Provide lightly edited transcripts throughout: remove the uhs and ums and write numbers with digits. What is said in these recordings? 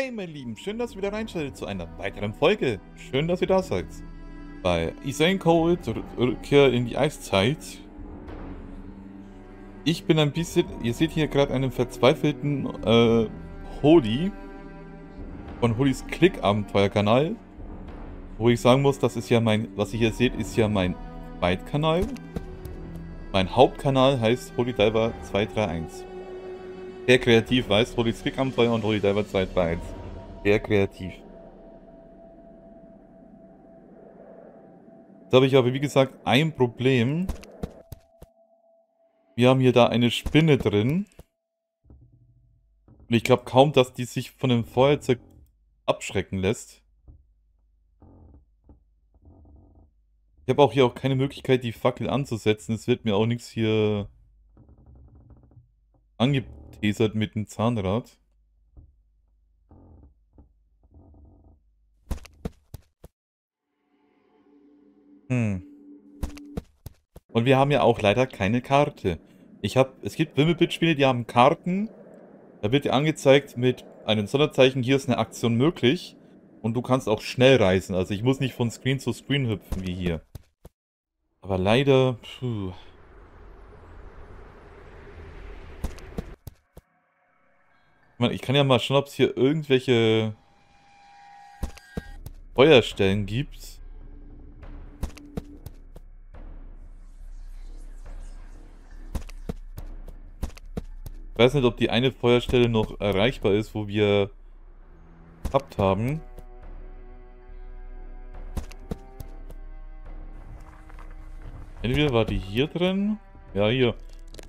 Hey meine Lieben, schön, dass ihr wieder reinschaltet zu einer weiteren Folge. Schön, dass ihr da seid. Bei Insane Cold, Rückkehr in die Eiszeit. Ich bin ein bisschen, ihr seht hier gerade einen verzweifelten Hodi von Hodis Click-Abenteuer-Kanal. Wo ich sagen muss, das ist ja mein, was ihr hier seht, ist ja mein Zweitkanal. Mein Hauptkanal heißt Holy Diver 231. Sehr kreativ, weiß, Hodis Click-Abenteuer und Holy Diver 231. Sehr kreativ. Jetzt habe ich aber, wie gesagt, ein Problem. Wir haben hier da eine Spinne drin. Und ich glaube kaum, dass die sich von dem Feuerzeug abschrecken lässt. Ich habe auch hier auch keine Möglichkeit, die Fackel anzusetzen. Es wird mir auch nichts hier angeteasert mit dem Zahnrad. Und wir haben ja auch leider keine Karte. Es gibt Wimmelbild-Spiele, die haben Karten. Da wird dir angezeigt mit einem Sonderzeichen, hier ist eine Aktion möglich. Und du kannst auch schnell reisen. Also ich muss nicht von Screen zu Screen hüpfen wie hier. Aber leider... Puh. Ich kann ja mal schauen, ob es hier irgendwelche Feuerstellen gibt. Ich weiß nicht, ob die eine Feuerstelle noch erreichbar ist, wo wir gehabt haben. Entweder war die hier drin. Ja, hier.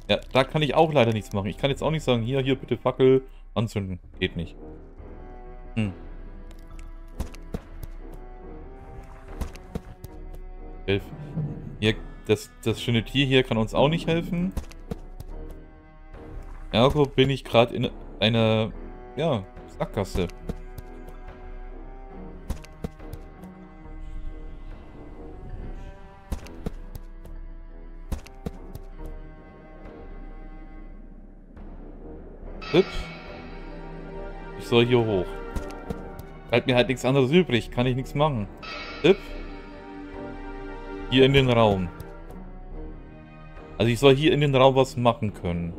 Ja, da kann ich auch leider nichts machen. Ich kann jetzt auch nicht sagen, hier, bitte Fackel anzünden. Geht nicht. Helfen. Hier, das schöne Tier hier kann uns auch nicht helfen. Ergo bin ich gerade in einer, ja, Sackgasse. Ich soll hier hoch. Bleibt mir halt nichts anderes übrig. Kann ich nichts machen. Hier in den Raum. Also ich soll hier in den Raum was machen können.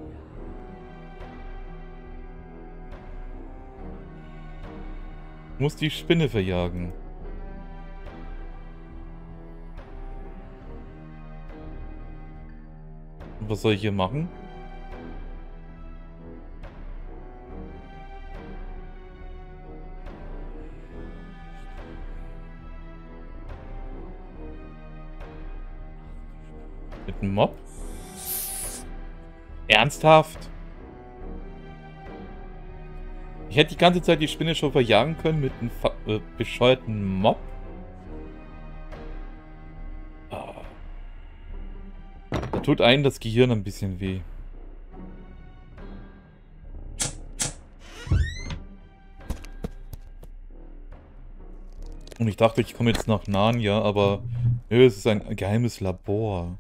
Ich muss die Spinne verjagen. Und was soll ich hier machen? Mob? Ernsthaft? Ich hätte die ganze Zeit die Spinne schon verjagen können mit einem bescheuerten Mob? Da tut einem das Gehirn ein bisschen weh. Und ich dachte, ich komme jetzt nach Narnia, aber nö, es ist ein geheimes Labor.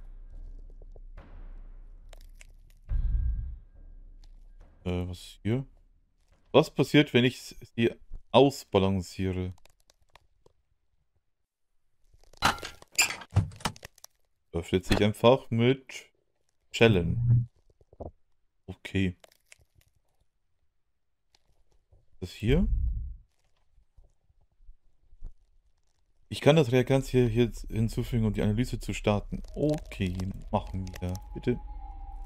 Was ist hier? Was passiert, wenn ich sie ausbalanciere? Öffnet sich einfach mit Challenge. Okay. Das hier? Ich kann das Reagenz hier hinzufügen, um die Analyse zu starten. Okay, machen wir. Bitte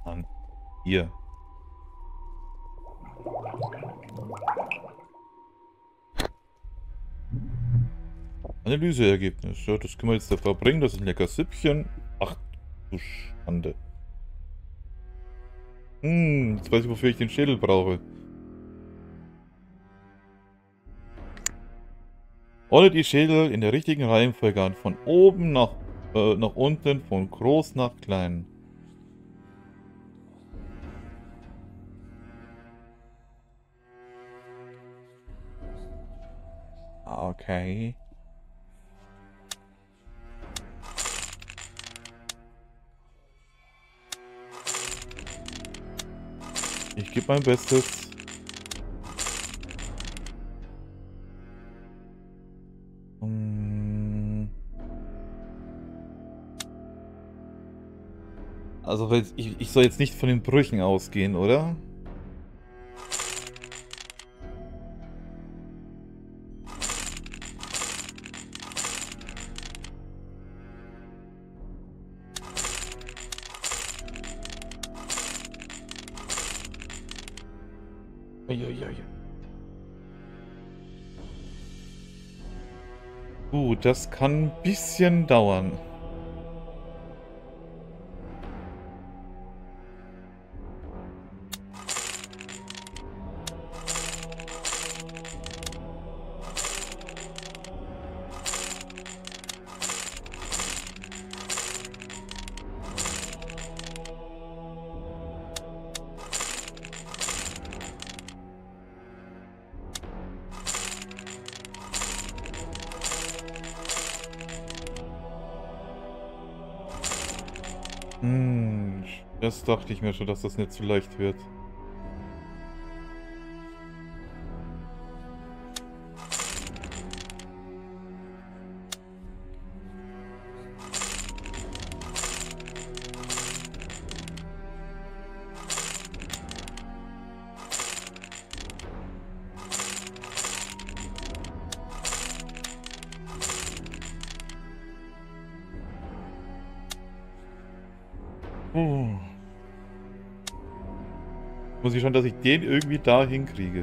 an. Hier. Analyseergebnis. Ja, das können wir jetzt da verbringen. Das ist ein lecker Süppchen. Ach, du Schande. Jetzt weiß ich, wofür ich den Schädel brauche. Rolle die Schädel in der richtigen Reihenfolge an. Von oben nach unten, von groß nach klein. Okay. Ich gebe mein Bestes. Also ich soll jetzt nicht von den Brüchen ausgehen, oder? Gut, das kann ein bisschen dauern. Das dachte ich mir schon, dass das nicht zu leicht wird. Muss ich schon, dass ich den irgendwie da hinkriege.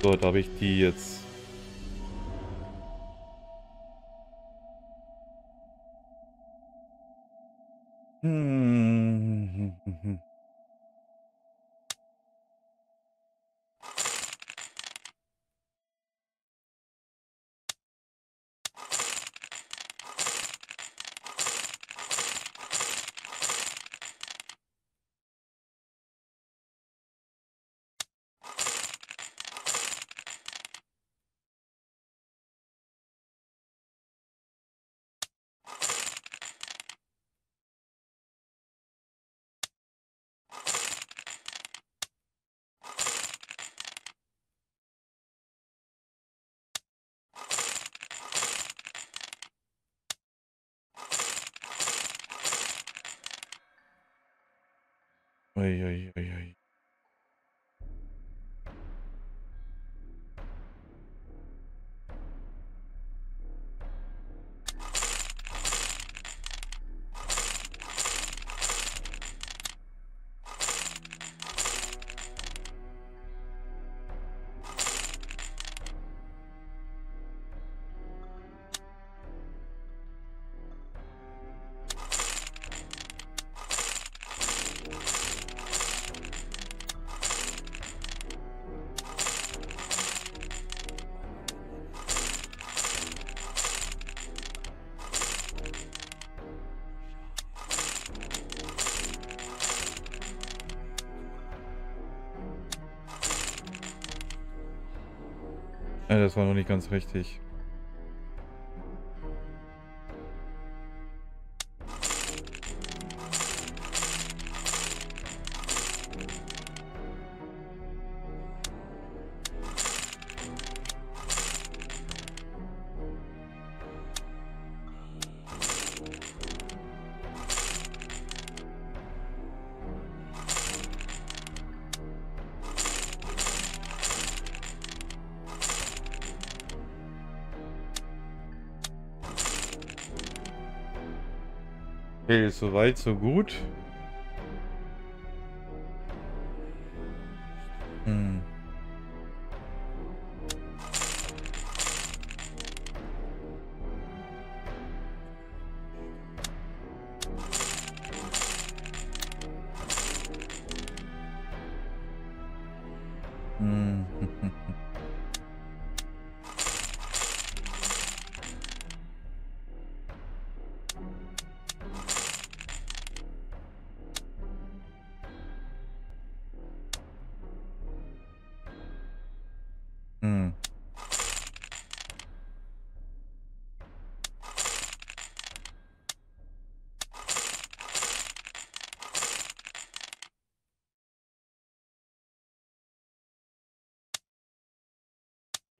So, da habe ich die jetzt. Uiuiui. Das war noch nicht ganz richtig. Okay, soweit, so gut.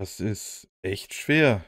Das ist echt schwer.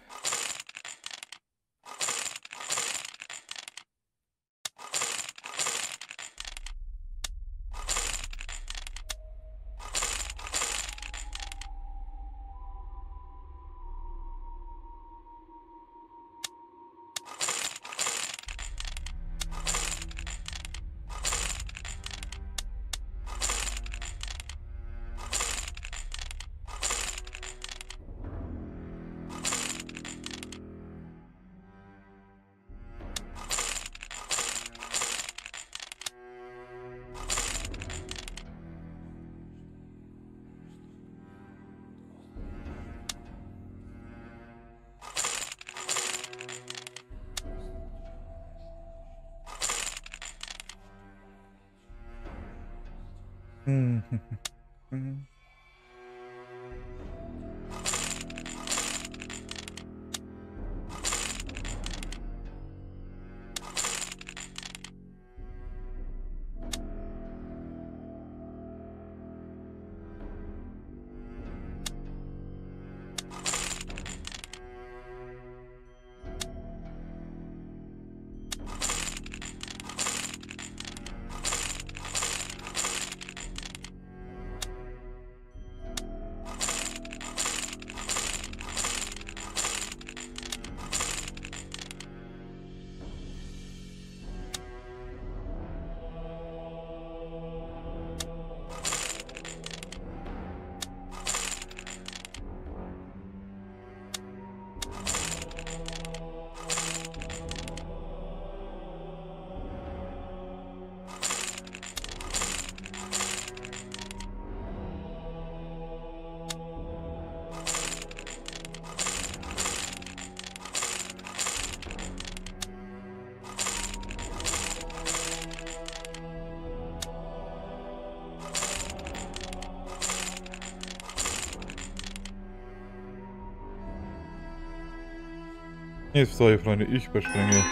Sorry, Freunde, ich überspringe.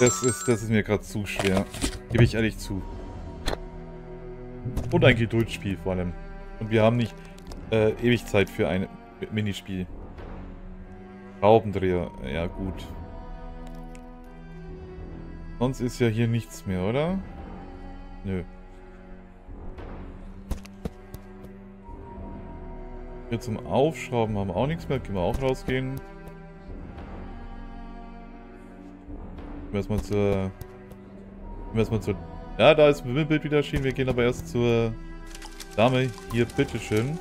Das ist mir gerade zu schwer. Gebe ich ehrlich zu. Und ein Geduldsspiel vor allem. Und wir haben nicht ewig Zeit für ein Minispiel. Schraubendreher, ja gut. Sonst ist ja hier nichts mehr, oder? Nö. Hier zum Aufschrauben haben wir auch nichts mehr. Können wir auch rausgehen. Erstmal zur... Ja, da ist Wimmelbild wieder erschienen. Wir gehen aber erst zur Dame hier, bitteschön.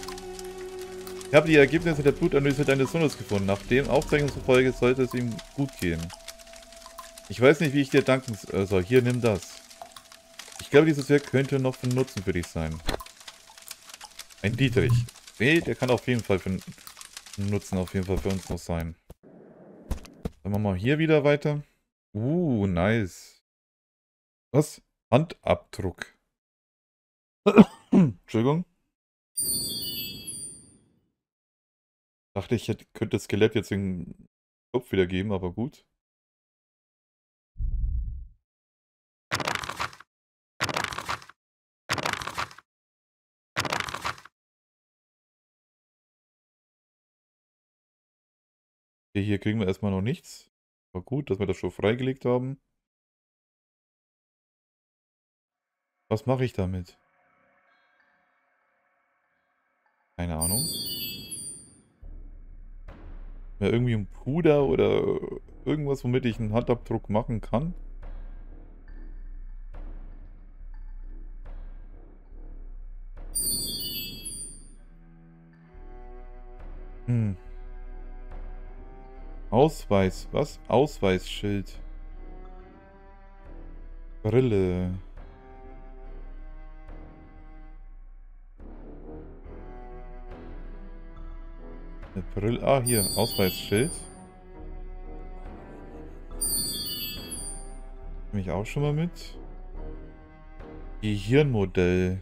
Ich habe die Ergebnisse der Blutanalyse deines Sohnes gefunden. Nach dem Aufzeichnung zufolge sollte es ihm gut gehen. Ich weiß nicht, wie ich dir danken soll. Also, hier, nimm das. Ich glaube, dieses Werk könnte noch von Nutzen für dich sein. Ein Dietrich. Nee, der kann auf jeden Fall für Nutzen für uns noch sein. Dann machen wir hier wieder weiter. Nice. Was? Handabdruck. Entschuldigung. Dachte ich, könnte das Skelett jetzt den Kopf wieder geben, aber gut. Hier kriegen wir erstmal noch nichts. War gut, dass wir das schon freigelegt haben. Was mache ich damit? Keine Ahnung. Ja, irgendwie ein Puder oder irgendwas, womit ich einen Handabdruck machen kann. Ausweis, was? Ausweisschild. Brille. Eine Brille. Ah, hier, Ausweisschild. Nehme ich auch schon mal mit. Gehirnmodell.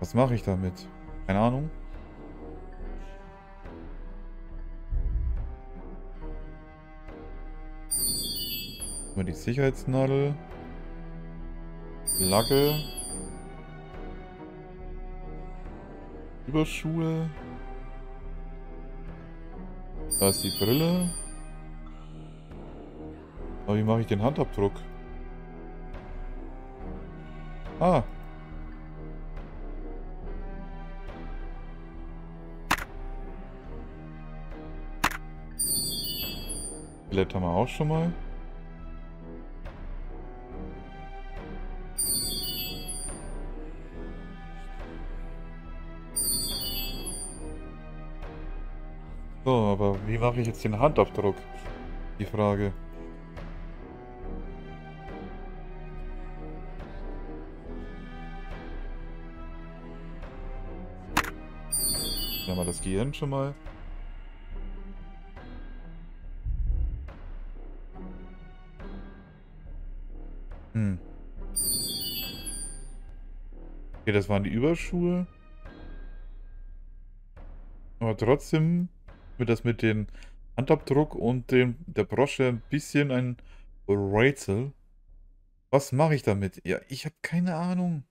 Was mache ich damit? Keine Ahnung. Die Sicherheitsnadel, Lacke, Überschuhe. Da ist die Brille. Aber wie mache ich den Handabdruck? Ah. Skelett haben wir auch schon mal. So, aber wie mache ich jetzt den Handabdruck? Die Frage. Dann haben wir das Gehirn schon mal. Okay, das waren die Überschuhe. Aber trotzdem wird das mit dem Handabdruck und der Brosche ein bisschen ein Rätsel. Was mache ich damit? Ja, ich habe keine Ahnung.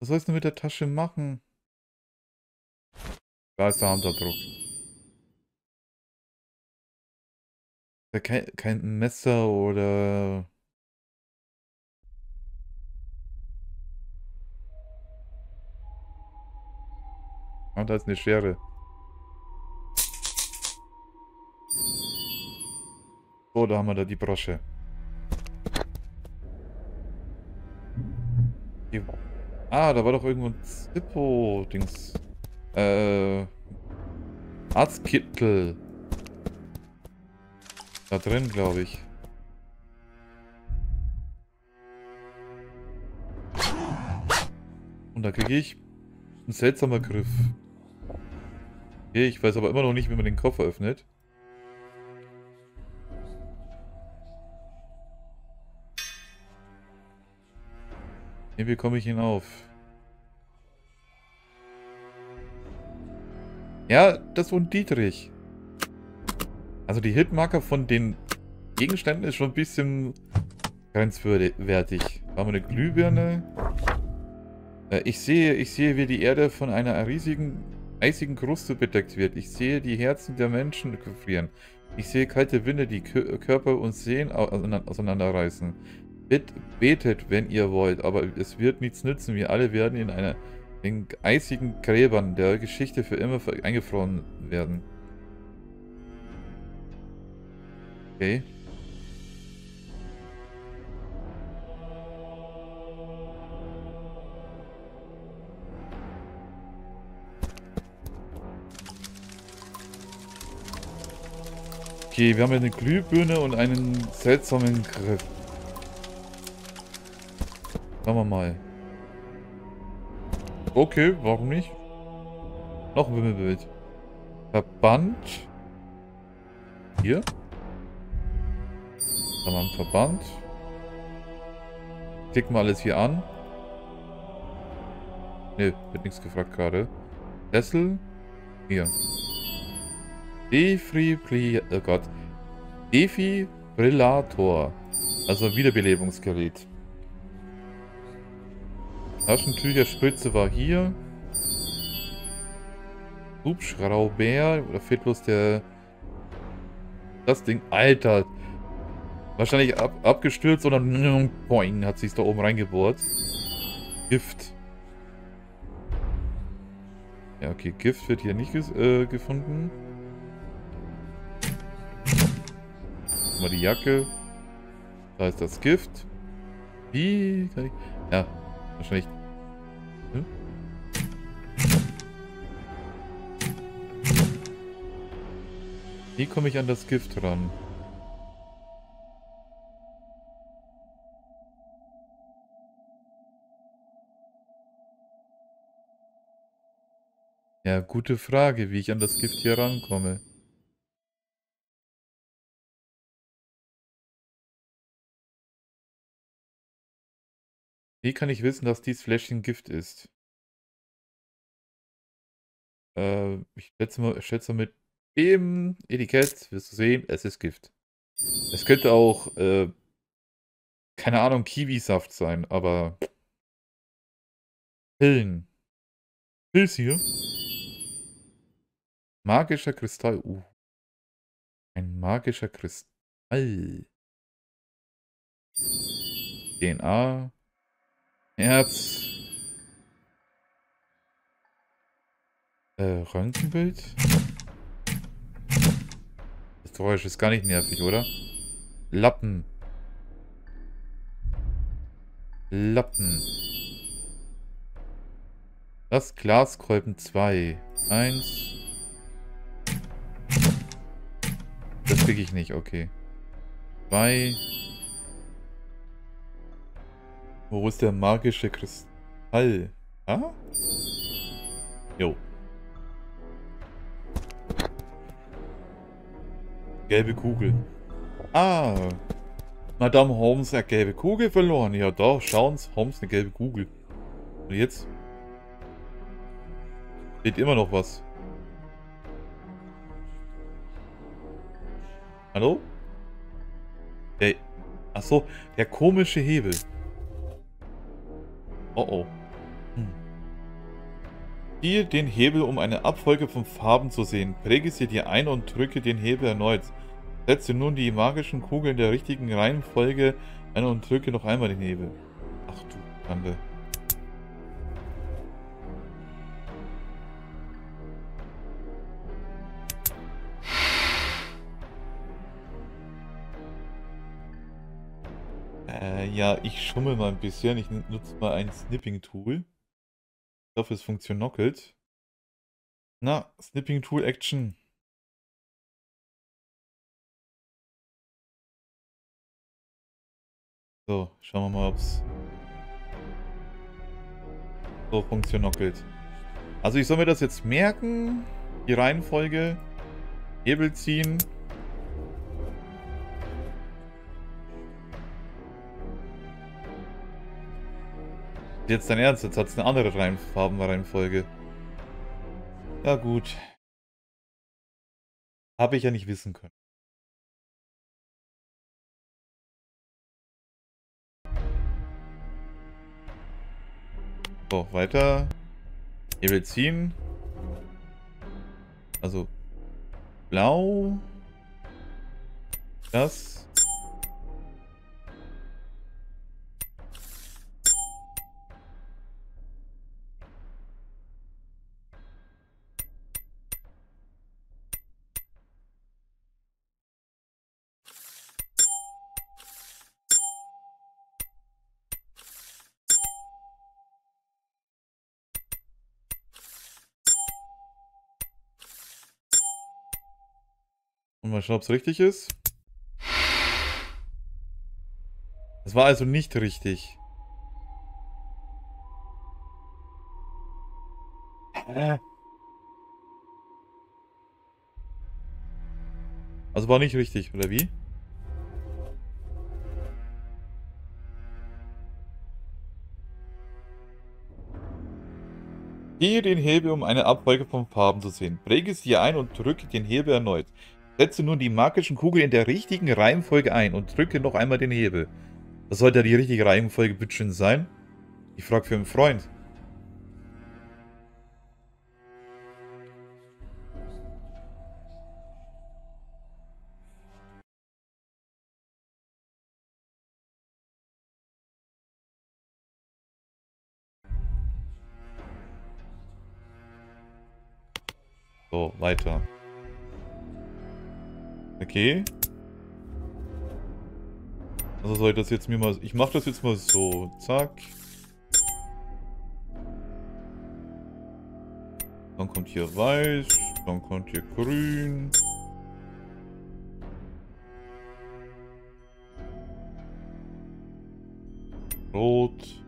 Was soll ich denn mit der Tasche machen? Da ist der Handabdruck. Ja, kein Messer oder... Ah, da ist eine Schere. So, da haben wir da die Brosche. Ah, da war doch irgendwo ein Zippo-Dings. Arztkittel. Da drin, glaube ich. Und da kriege ich einen seltsamen Griff. Okay, ich weiß aber immer noch nicht, wie man den Koffer öffnet. Hier bekomme ich ihn auf. Ja, das und Dietrich. Also die Hitmarker von den Gegenständen ist schon ein bisschen grenzwertig. Da haben wir eine Glühbirne. Ich sehe, wie die Erde von einer riesigen eisigen Kruste bedeckt wird. Ich sehe die Herzen der Menschen gefrieren. Ich sehe kalte Winde, die Körper und Seelen auseinanderreißen. Betet, wenn ihr wollt, aber es wird nichts nützen. Wir alle werden in eisigen Gräbern der Geschichte für immer eingefroren werden. Okay. Okay, wir haben eine Glühbirne und einen seltsamen Griff. Schauen wir mal. Okay, warum nicht? Noch ein Wimmelbild. Verband. Hier. Dann haben wir einen Verband. Klicken wir alles hier an. Ne, wird nichts gefragt gerade. Sessel. Hier. Oh Gott. Defibrillator. Also Wiederbelebungsgerät. Taschentücherspritze war hier. Hubschrauber. Oder fehlt bloß der... Das Ding. Alter. Wahrscheinlich abgestürzt oder... Boing. Hat sich da oben reingebohrt. Gift. Ja, okay. Gift wird hier nicht gefunden. Mal die Jacke. Da ist das Gift. Wie kann ich... Ja, wahrscheinlich. Hm? Wie komme ich an das Gift ran? Ja, gute Frage, wie ich an das Gift hier rankomme. Wie kann ich wissen, dass dies Fläschchen Gift ist? Ich schätze mit dem Etikett wirst du sehen, es ist Gift. Es könnte auch, keine Ahnung, Kiwisaft sein, aber... Pillen. Pilz hier. Magischer Kristall. Ein magischer Kristall. DNA. Herz. Röntgenbild. Das Geräusch ist gar nicht nervig, oder? Lappen. Lappen. Das Glaskolben 2. 1. Das krieg ich nicht, okay. 2. Wo ist der magische Kristall? Ah? Jo. Gelbe Kugel. Ah. Madame Holmes hat gelbe Kugel verloren. Ja doch, schauen's. Holmes eine gelbe Kugel. Und jetzt? Steht immer noch was. Hallo? Hey. Achso, der komische Hebel. Oh oh. Ziehe den Hebel, um eine Abfolge von Farben zu sehen. Präge sie dir ein und drücke den Hebel erneut. Setze nun die magischen Kugeln in der richtigen Reihenfolge ein und drücke noch einmal den Hebel. Ach du Kante. Ja, ich schummel mal ein bisschen. Ich nutze mal ein Snipping Tool. Ich hoffe, es funktioniert. Na, Snipping Tool Action. So, schauen wir mal, ob es so funktioniert. Also ich soll mir das jetzt merken. Die Reihenfolge. Hebel ziehen. Jetzt dein Ernst, jetzt hat es eine andere Farbenreihenfolge. Ja gut. Habe ich ja nicht wissen können. So, weiter. Hebel ziehen. Also, blau. Das. Mal schauen, ob es richtig ist. Es war also nicht richtig. Also war nicht richtig, oder wie? Gehe den Hebel, um eine Abfolge von Farben zu sehen. Präge sie ein und drücke den Hebel erneut. Setze nun die magischen Kugeln in der richtigen Reihenfolge ein und drücke noch einmal den Hebel. Das sollte ja die richtige Reihenfolge bitte schön sein. Ich frage für einen Freund. So, weiter. Okay. Also soll ich das jetzt mir mal... Ich mache das jetzt mal so. Zack. Dann kommt hier weiß. Dann kommt hier grün. Rot.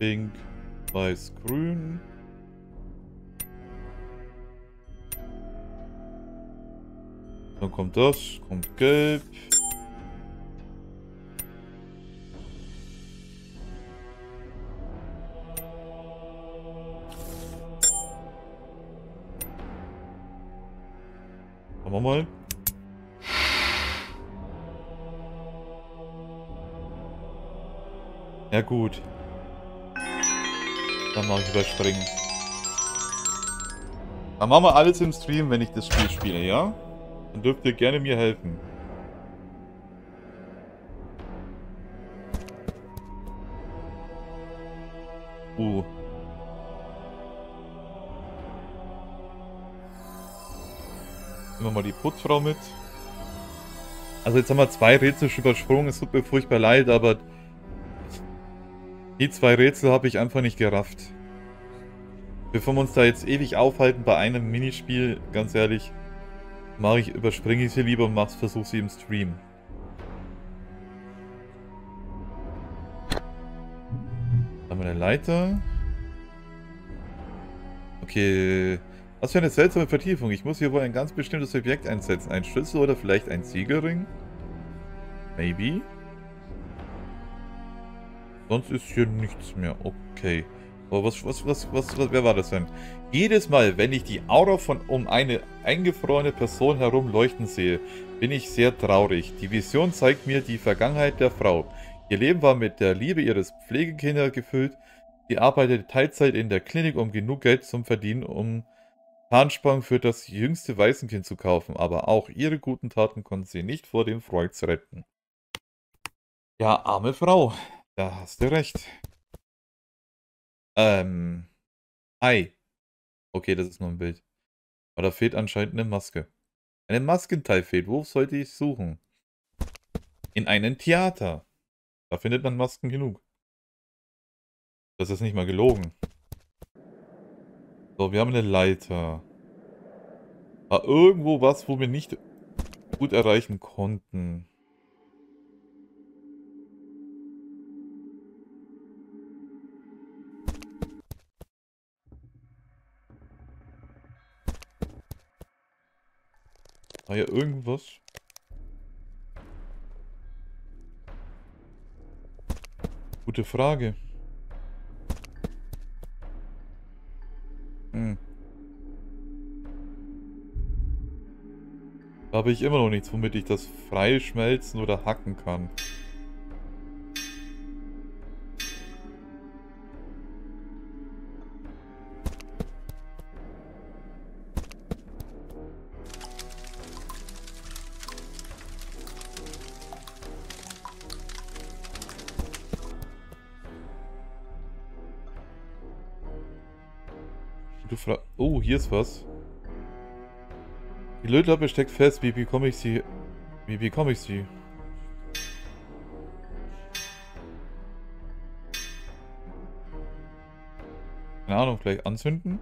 Pink. Weiß. Grün. Dann kommt das, kommt gelb. Machen wir mal. Ja gut. Dann mache ich überspringen. Dann machen wir alles im Stream, wenn ich das Spiel spiele, ja? Dann dürft ihr gerne mir helfen. Nehmen wir mal die Putzfrau mit. Also jetzt haben wir zwei Rätsel übersprungen, es tut mir furchtbar leid, aber die zwei Rätsel habe ich einfach nicht gerafft. Bevor wir uns da jetzt ewig aufhalten bei einem Minispiel, ganz ehrlich, überspringe ich sie lieber und versuche sie im Stream. Haben wir eine Leiter? Okay. Was für eine seltsame Vertiefung. Ich muss hier wohl ein ganz bestimmtes Objekt einsetzen. Ein Schlüssel oder vielleicht ein Siegelring? Maybe? Sonst ist hier nichts mehr. Okay. Aber wer war das denn? Jedes Mal, wenn ich die Aura um eine eingefrorene Person herumleuchten sehe, bin ich sehr traurig. Die Vision zeigt mir die Vergangenheit der Frau. Ihr Leben war mit der Liebe ihres Pflegekindes gefüllt. Sie arbeitete Teilzeit in der Klinik, um genug Geld zu verdienen, um Zahnspangen für das jüngste Waisenkind zu kaufen. Aber auch ihre guten Taten konnten sie nicht vor dem Freud retten. Ja, arme Frau. Da hast du recht. Hi. Okay, das ist nur ein Bild. Aber da fehlt anscheinend eine Maske. Ein Maskenteil fehlt. Wo sollte ich suchen? In einem Theater. Da findet man Masken genug. Das ist nicht mal gelogen. So, wir haben eine Leiter. War irgendwo was, wo wir nicht gut erreichen konnten. War ja irgendwas. Gute Frage. Da habe ich immer noch nichts, womit ich das frei schmelzen oder hacken kann. Oh, hier ist was. Die Lötlappe steckt fest. Wie bekomme ich sie? Keine Ahnung, vielleicht anzünden?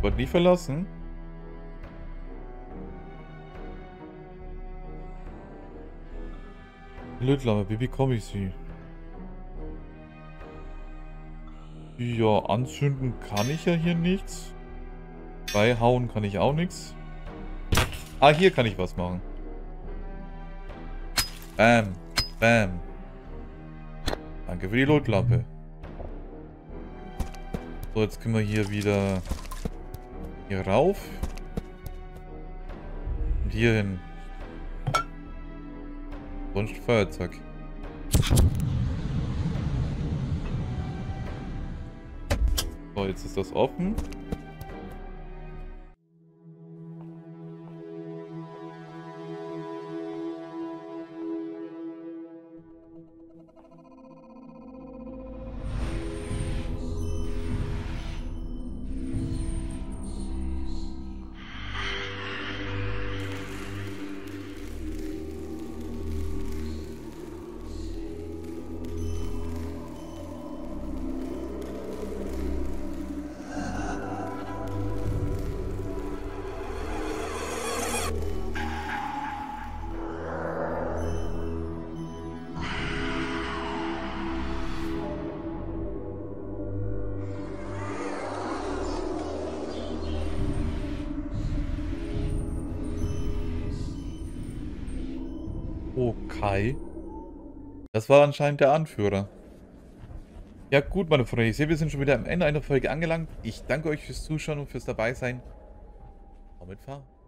Wird nie verlassen. Die Lötlappe, wie bekomme ich sie? Ja, anzünden kann ich ja hier nichts. Beihauen kann ich auch nichts. Ah, hier kann ich was machen. Bam. Bam. Danke für die Lotlampe. So, jetzt können wir hier wieder hier rauf. Und hier hin. Sonst Feuerzeug. So, jetzt ist das offen. Das war anscheinend der Anführer. Ja gut, meine Freunde, ich sehe, wir sind schon wieder am Ende einer Folge angelangt. Ich danke euch fürs Zuschauen und fürs Dabeisein. Damit fahren.